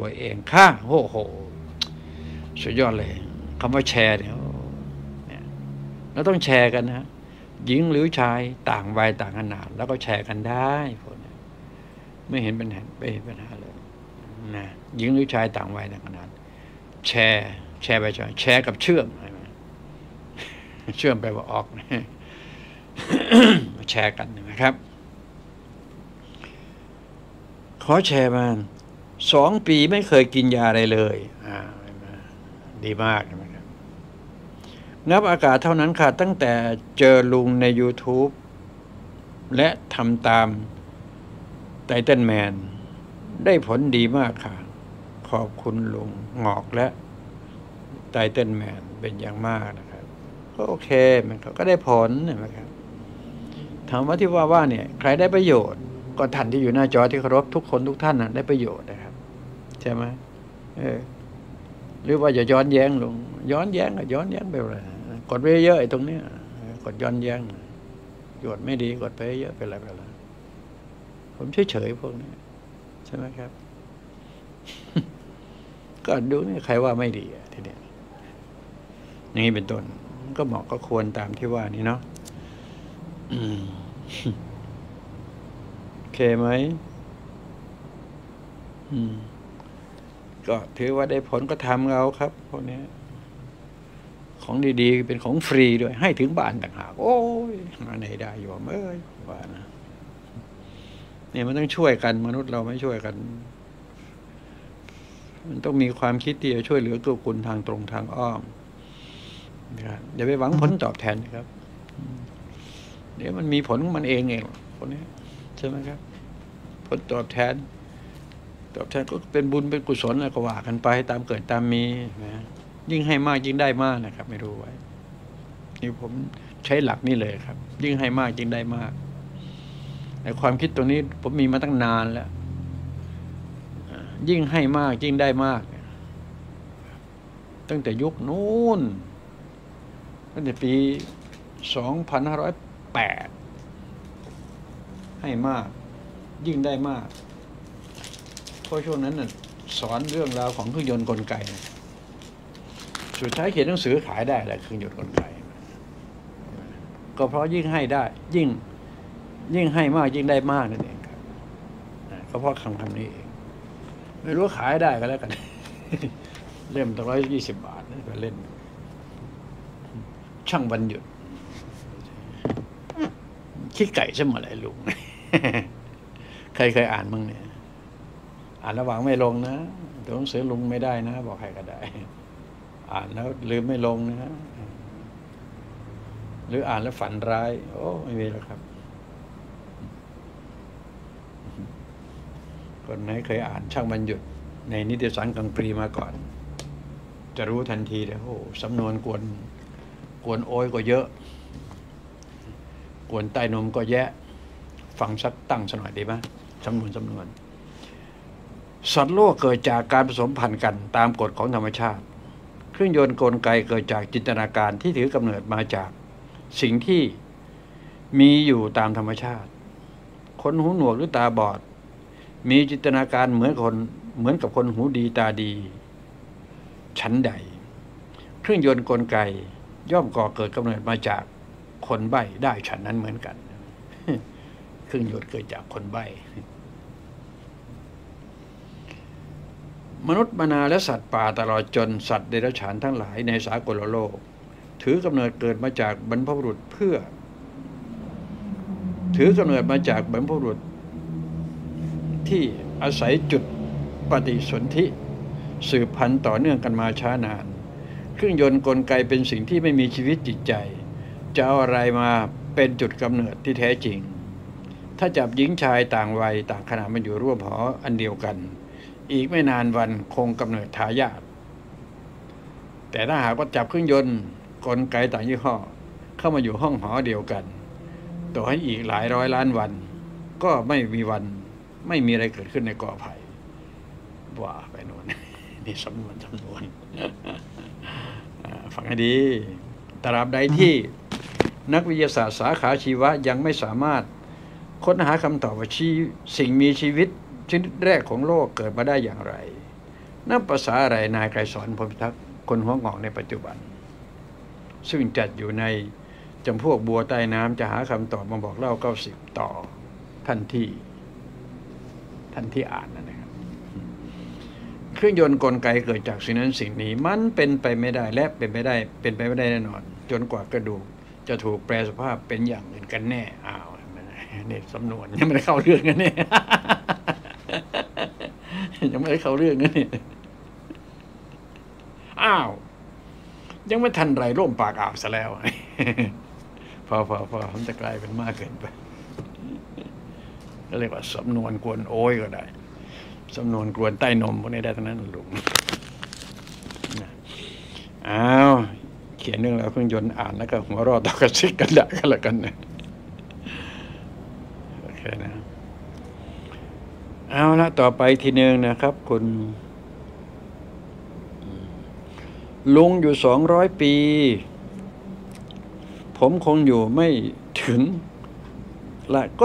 ตัวเองข้างโอ้โหสุดยอดเลยคำว่าแชร์เนี่ยแล้วต้องแชร์กันนะหญิงหรือชายต่างวัยต่างขนาดแล้วก็แชร์กันได้คนไม่เห็นเป็นปัญหาเลยนะหญิงหรือชายต่างวัยต่างขนาดแชร์ไปแชร์กับเชื่อมเชื่อมไปว่าออกนะแชร์กันนะครับขอแชร์มา2 ปีไม่เคยกินยาอะไรเลยดีมากนะครับนับอากาศเท่านั้นค่ะตั้งแต่เจอลุงใน YouTube และทำตามไททันแมนได้ผลดีมากค่ะขอบคุณลุงงอกและไททันแมนเป็นอย่างมากนะครับก็โอเคมันก็ได้ผลนะครับถามว่าที่ว่าเนี่ยใครได้ประโยชน์ก็ท่านที่อยู่หน้าจอที่เคารพทุกคนทุกท่านนะได้ประโยชน์นะครับใช่ไหมหรือว่าอย่าย้อนแย้งลงย้อนแย้งไปเลยกดไปเยอะไอ้ตรงนี้กดย้อนแย้งโยดไม่ดีกดไปเยอะไปอะไรไปแล้วผมเฉยพวกนี้ใช่ไหมครับ ก็ดูนี่ใครว่าไม่ดีทีเนี้ยอย่างนี้เป็นต้นก็เหมาะก็ควรตามที่ว่านี่เนาะ โอเคไหมก็ถือว่าได้ผลก็ทำเราครับพวกนี้ของดีๆเป็นของฟรีด้วยให้ถึงบ้านต่างหากโอ้ยไหนได้อยู่เอ้ยว่านะเนี่ยมันต้องช่วยกันมนุษย์เราไม่ช่วยกันมันต้องมีความคิดที่จะช่วยเหลือตัวคุณทางตรงทางอ้อมอย่าไปหวังผลตอบแทนครับเดี๋ยวมันมีผลมันเองพวกนี้ใช่ไหมครับผลตอบแทนก็เป็นบุญเป็นกุศลอะไรก็ว่ากันไปตามเกิดตามมีนะยิ่งให้มากยิ่งได้มากนะครับไม่รู้ไว้นี่ผมใช้หลักนี่เลยครับยิ่งให้มากยิ่งได้มากแต่ความคิดตรงนี้ผมมีมาตั้งนานแล้วยิ่งให้มากยิ่งได้มากตั้งแต่ยุคนู้นตั้งแต่ปี2508ให้มากยิ่งได้มากเพราะช่วงนั้นน่ะสอนเรื่องราวของเครื่องยนต์กลไกสุดท้ายเขียนหนังสือขายได้แหละเครื่องยนต์กลไกก็เพราะยิ่งให้ได้ยิ่งให้มากยิ่งได้มากนั่นเองครับก็เพราะคำนี้เองไม่รู้ขายได้ก็แล้วกัน เล่ม120 บาทนี่ไปเล่นช่างวันหยุดขี้ไก่ใช่ไหมล่ะลุง ใครเคยอ่านบ้างเนี่ยอ่านระหว่างไม่ลงนะตัวหนังสือลุงไม่ได้นะบอกใครก็ได้อ่านแล้วลืมไม่ลงนะหรืออ่านแล้วฝันร้ายโอ้ไม่มีแล้วครับคนไหนเคยอ่านช่างบรรยุทธ์ในนิตยสารกลางปีมาก่อนจะรู้ทันทีเลยโอ้สำนวนกวนโอ้ยก็เยอะกวนใต้นมก็แยะฟังสักตั้งสักหน่อยดีไหมจำนวนสัตว์โลกเกิดจากการผสมพันธุ์กันตามกฎของธรรมชาติเครื่องยนต์กลไกเกิดจากจินตนาการที่ถือกำเนิดมาจากสิ่งที่มีอยู่ตามธรรมชาติคนหูหนวกหรือตาบอดมีจินตนาการเหมือนกับคนหูดีตาดีชั้นใดเครื่องยนต์กลไกย่อมก่อเกิดกำเนิดมาจากคนใบ้ได้ฉันนั้นเหมือนกันเครื่องยนต์เกิดจากคนใบ้มนุษย์มนาและสัตว์ป่าตลอดจนสัตว์เดรัจฉานทั้งหลายในสากลโลกถือกำเนิดมาจากบรรพบุรุษที่อาศัยจุดปฏิสนธิสืบพันธุ์ต่อเนื่องกันมาช้านานเครื่องยนต์กลไกเป็นสิ่งที่ไม่มีชีวิตจิตใจจะเอาอะไรมาเป็นจุดกำเนิดที่แท้จริงถ้าจับหญิงชายต่างวัยต่างขนาดมาอยู่ร่วมหออันเดียวกันอีกไม่นานวันคงกำเนิดทายาทแต่ถ้าหากว่าจับเครื่องยนต์กลไกต่างยี่ห้อเข้ามาอยู่ห้องหอเดียวกันต่อให้อีกหลายร้อยล้านวันก็ไม่มีวันไม่มีอะไรเกิดขึ้นในกอไผ่ว่าไปโน่น นี่สำนวน ฟังให้ดีตราบใดที่นักวิทยาศาสตร์สาขาชีวะยังไม่สามารถค้นหาคำตอบว่าสิ่งมีชีวิตชนิดแรกของโลกเกิดมาได้อย่างไร นั่นภาษาอะไรนายไกรสอนพรหมพิทักษ์คนหัวงอกในปัจจุบันซึ่งจัดอยู่ในจำพวกบัวใต้น้ำจะหาคำตอบมาบอกเล่า90ต่อท่านที่อ่านนะครับเครื่องยนต์กลไกเกิดจากสิ่งนั้นสิ่งนี้มันเป็นไปไม่ได้และเป็นไปไม่ได้แน่นอนจนกว่ากระดูกจะถูกแปรสภาพเป็นอย่างอื่นกันแน่อ้าวเนี่ยสำนวนยังไม่ได้เข้าเรื่องกันเนี่ยยังไม่ได้เข้าเรื่องกันเนี่ยอ้าวยังไม่ทันไรร่มปากอาบซะแล้วพอมันจะกลายเป็นมากเกินไปก็เรียกว่าสำนวนกวนโอ้ยก็ได้สำนวนกวนใต้นมพวกนี้ได้ทั้งนั้นลุงอ้าวเขียนเรื่องราวเครื่องยนต์อ่านแล้วก็หัวเราะตอกกระซิกกันด่ากันละกันนะโอเคนะเอาละต่อไปทีนึงนะครับคุณลุงอยู่200 ปีผมคงอยู่ไม่ถึงละก็